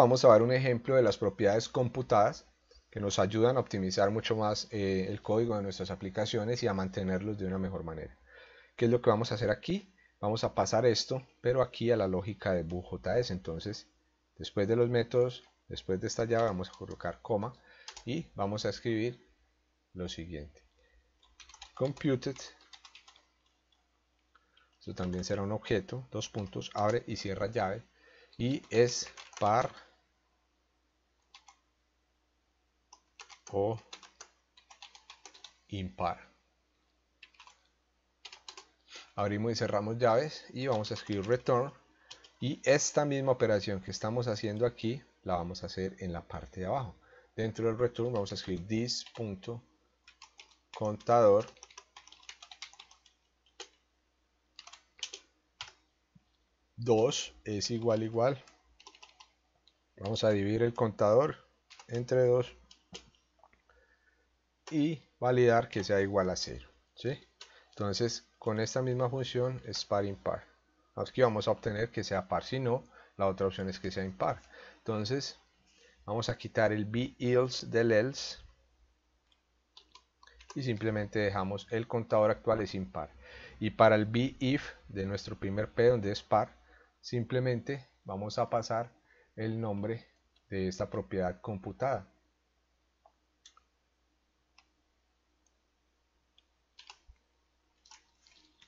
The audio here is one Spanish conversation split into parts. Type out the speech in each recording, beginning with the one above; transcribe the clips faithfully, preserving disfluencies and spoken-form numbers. vamos a ver un ejemplo de las propiedades computadas que nos ayudan a optimizar mucho más eh, el código de nuestras aplicaciones y a mantenerlos de una mejor manera. ¿Qué es lo que vamos a hacer aquí? Vamos a pasar esto, pero aquí a la lógica de Vue.js. Entonces, después de los métodos, después de esta llave, vamos a colocar coma y vamos a escribir lo siguiente: computed. Esto también será un objeto, dos puntos, abre y cierra llave, y es par o impar. Abrimos y cerramos llaves y vamos a escribir return, y esta misma operación que estamos haciendo aquí la vamos a hacer en la parte de abajo. Dentro del return vamos a escribir this.contador dos es igual igual, vamos a dividir el contador entre dos y validar que sea igual a cero, ¿sí? Entonces con esta misma función es par impar, aquí vamos a obtener que sea par, si no la otra opción es que sea impar. Entonces vamos a quitar el be else del else y simplemente dejamos el contador actual es impar, y para el be if de nuestro primer p donde es par simplemente vamos a pasar el nombre de esta propiedad computada.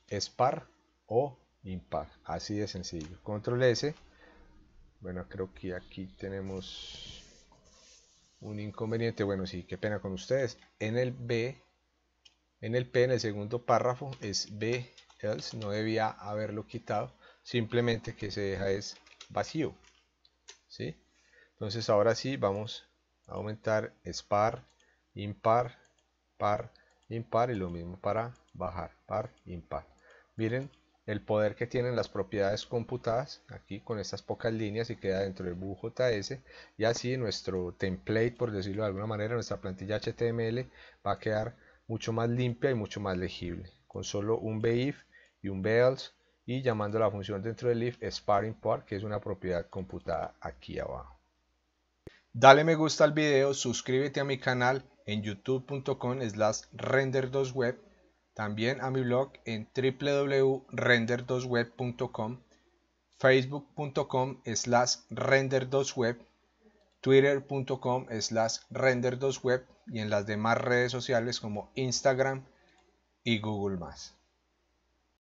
Es par o impar, así de sencillo. Control S. Bueno, creo que aquí tenemos un inconveniente. Bueno, sí, qué pena con ustedes. En el B, en el P, en el segundo párrafo es B else, no debía haberlo quitado. Simplemente que se deja es vacío, ¿sí? Entonces ahora sí vamos a aumentar, es par, impar, par, impar, y lo mismo para bajar, par, impar. Miren el poder que tienen las propiedades computadas aquí con estas pocas líneas, y queda dentro del Vue.js, y así nuestro template, por decirlo de alguna manera, nuestra plantilla H T M L va a quedar mucho más limpia y mucho más legible, con solo un beIf y un beElse, y llamando la función dentro del if es par impar, que es una propiedad computada aquí abajo. Dale me gusta al video, suscríbete a mi canal en youtube punto com slash render dos web, también a mi blog en w w w punto render dos web punto com, facebook punto com slash render dos web, twitter punto com slash render dos web y en las demás redes sociales como Instagram y Google más.